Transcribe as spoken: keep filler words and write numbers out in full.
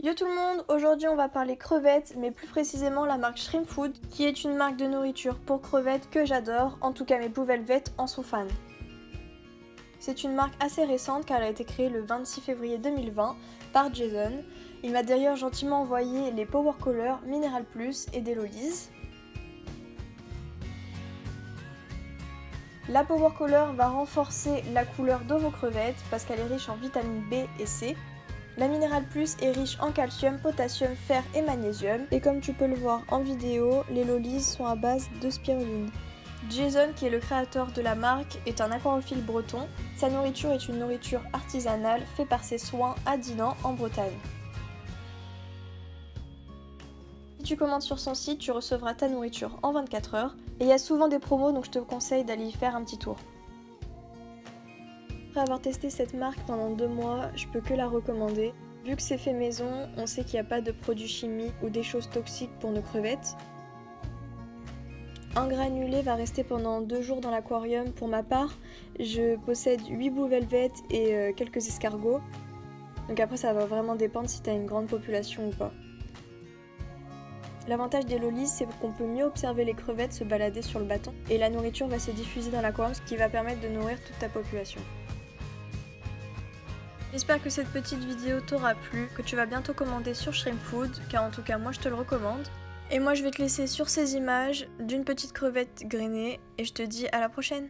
Yo tout le monde, aujourd'hui on va parler crevettes, mais plus précisément la marque Shrimp Food, qui est une marque de nourriture pour crevettes que j'adore, en tout cas mes Blue Velvet en sont fans. C'est une marque assez récente car elle a été créée le vingt-six février deux mille vingt par Jason. Il m'a d'ailleurs gentiment envoyé les Power Colors Mineral Plus et des Lollies. La Power Color va renforcer la couleur de vos crevettes parce qu'elle est riche en vitamines B et C. La Mineral Plus est riche en calcium, potassium, fer et magnésium. Et comme tu peux le voir en vidéo, les Lollies sont à base de spiruline. Jason, qui est le créateur de la marque, est un aquarophile breton. Sa nourriture est une nourriture artisanale faite par ses soins à Dinan en Bretagne. Si tu commandes sur son site, tu recevras ta nourriture en vingt-quatre heures. Et il y a souvent des promos, donc je te conseille d'aller y faire un petit tour. Après avoir testé cette marque pendant deux mois, je peux que la recommander. Vu que c'est fait maison, on sait qu'il n'y a pas de produits chimiques ou des choses toxiques pour nos crevettes. Un granulé va rester pendant deux jours dans l'aquarium. Pour ma part, je possède huit Blue Velvet et quelques escargots. Donc après, ça va vraiment dépendre si tu as une grande population ou pas. L'avantage des Lollies, c'est qu'on peut mieux observer les crevettes se balader sur le bâton et la nourriture va se diffuser dans l'aquarium, ce qui va permettre de nourrir toute ta population. J'espère que cette petite vidéo t'aura plu, que tu vas bientôt commander sur Shrimp Food, car en tout cas moi je te le recommande. Et moi je vais te laisser sur ces images d'une petite crevette grainée et je te dis à la prochaine.